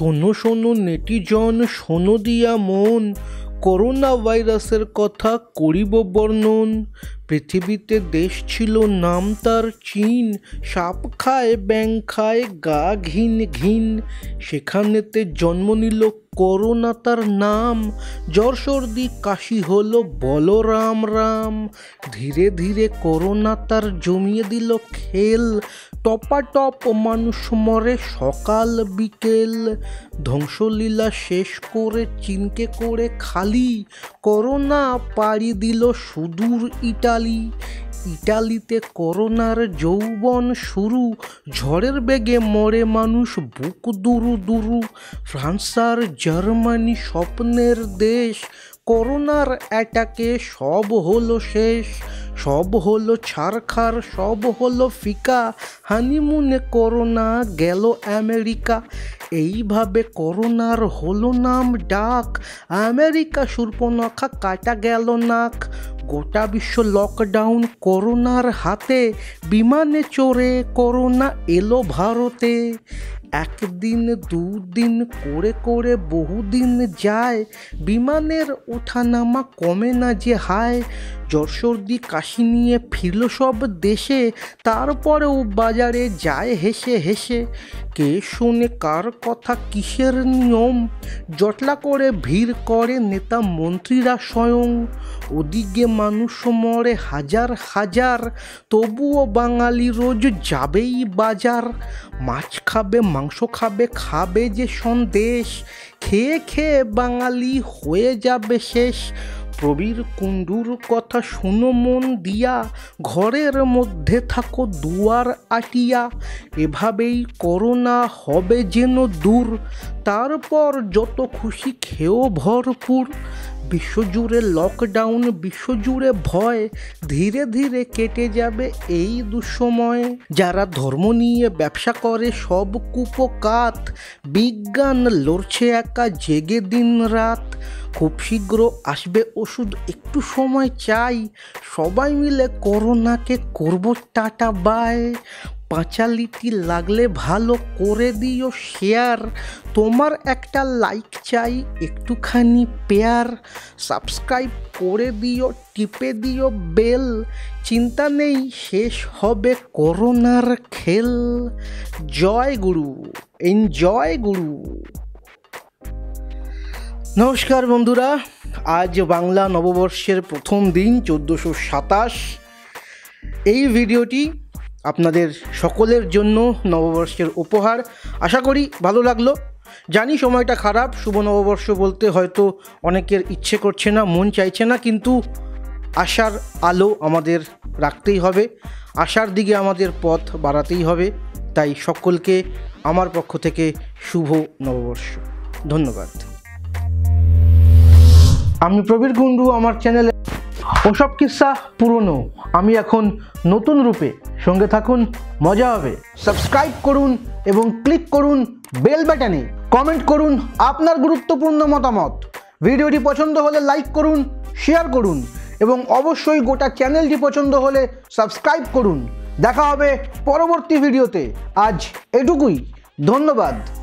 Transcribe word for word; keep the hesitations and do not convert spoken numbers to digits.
শোনো শোনো নেটিজন, শোনো দিয়া মন, করোনা ভাইরাসের কথা করিব বর্ণন। পৃথিবীতে দেশ ছিল নাম তার চীন, সাপ খায় ব্যাং খায় গা ঘিন ঘিন। সেখানেতে জন্ম নিল করোনা তার নাম, জ্বর সর্দি কাশি হলো বলো রাম রাম। ধীরে ধীরে করোনা তার জমিয়ে দিল খেল, টপাটপ মানুষ মরে সকাল বিকেল। ধ্বংসলীলা শেষ করে চীনকে করে খালি, করোনা পাড়ি দিল সুদূর ইটালি। ইটালিতে করোনার যৌবন শুরু, ঝড়ের বেগে মরে মানুষ বুক দুরু দুরু। ফ্রান্স আর জার্মানি স্বপ্নের দেশ, করোনার অ্যাটাকে সব হলো শেষ। সব হলো ছারখার, সব হলো ফিকা, হানিমুনে করোনা গেল আমেরিকা। এইভাবে করোনার হলো নাম ডাক, আমেরিকা সুর্পনখা কাটা গেল নাক। গোটা বিশ্ব লকডাউন করোনার হাতে, বিমানে চড়ে করোনা এলো ভারতে। একদিন দুদিন করে করে বহুদিন যায়, বিমানের ওঠানামা কমে না যে হায়। জ্বর সর্দি কাশি নিয়ে ফিরল সব দেশে, তারপরেও বাজারে যায় হেসে হেসে। কে শুনে কার কথা কিসের নিয়ম, জটলা করে ভিড় করে নেতা মন্ত্রীরা স্বয়ং। ওদিকে মানুষ মরে হাজার হাজার, তবুও বাঙালি রোজ যাবেই বাজার। মাছ খাবে মাংস খাবে খাবে যে সন্দেশ, খেয়ে খেয়ে বাঙালি হয়ে যাবে শেষ। প্রবীর কুণ্ডুর কথা শুনো মন দিয়া, ঘরের মধ্যে থাকো দুয়ার আটিয়া। এভাবেই করোনা হবে যেন দূর, তারপর যত খুশি খেয়েও ভরপুর। বিশ্বজুড়ে লকডাউন বিশ্বজুড়ে ভয়, ধীরে ধীরে কেটে যাবে এই দুঃসময়। যারা ধর্ম নিয়ে ব্যবসা করে সব কুপকাত, বিজ্ঞান লড়ছে একা জেগে দিন রাত। খুব শীঘ্র আসবে ওষুধ, একটু সময় চাই, সবাই মিলে করোনাকে করব টাটা বাই। পাঁচালিটি লাগলে ভালো করে দিও শেয়ার, তোমার একটা লাইক চাই একটুখানি পেয়ার। সাবস্ক্রাইব করে দিও, টিপে দিও বেল, চিন্তা নেই শেষ হবে করোনার খেল। জয় গুরু, এনজয় গুরু। নমস্কার বন্ধুরা, আজ বাংলা নববর্ষের প্রথম দিন চোদ্দোশো সাতাশ। এই ভিডিওটি আপনাদের সকলের জন্য নববর্ষের উপহার, আশা করি ভালো লাগলো। জানি সময়টা খারাপ, শুভ নববর্ষ বলতে হয়তো অনেকের ইচ্ছে করছে না, মন চাইছে না, কিন্তু আশার আলো আমাদের রাখতেই হবে, আশার দিকে আমাদের পথ বাড়াতেই হবে। তাই সকলকে আমার পক্ষ থেকে শুভ নববর্ষ, ধন্যবাদ। আমি প্রবীর কুণ্ডু, আমার চ্যানেলে ওসব কিসা পুরনো, আমি এখন নতুন রূপে। সঙ্গে থাকুন, মজা হবে। সাবস্ক্রাইব করুন এবং ক্লিক করুন বেল বাটনে। কমেন্ট করুন আপনার গুরুত্বপূর্ণ মতামত। ভিডিওটি পছন্দ হলে লাইক করুন, শেয়ার করুন এবং অবশ্যই গোটা চ্যানেলটি পছন্দ হলে সাবস্ক্রাইব করুন। দেখা হবে পরবর্তী ভিডিওতে, আজ এটুকুই, ধন্যবাদ।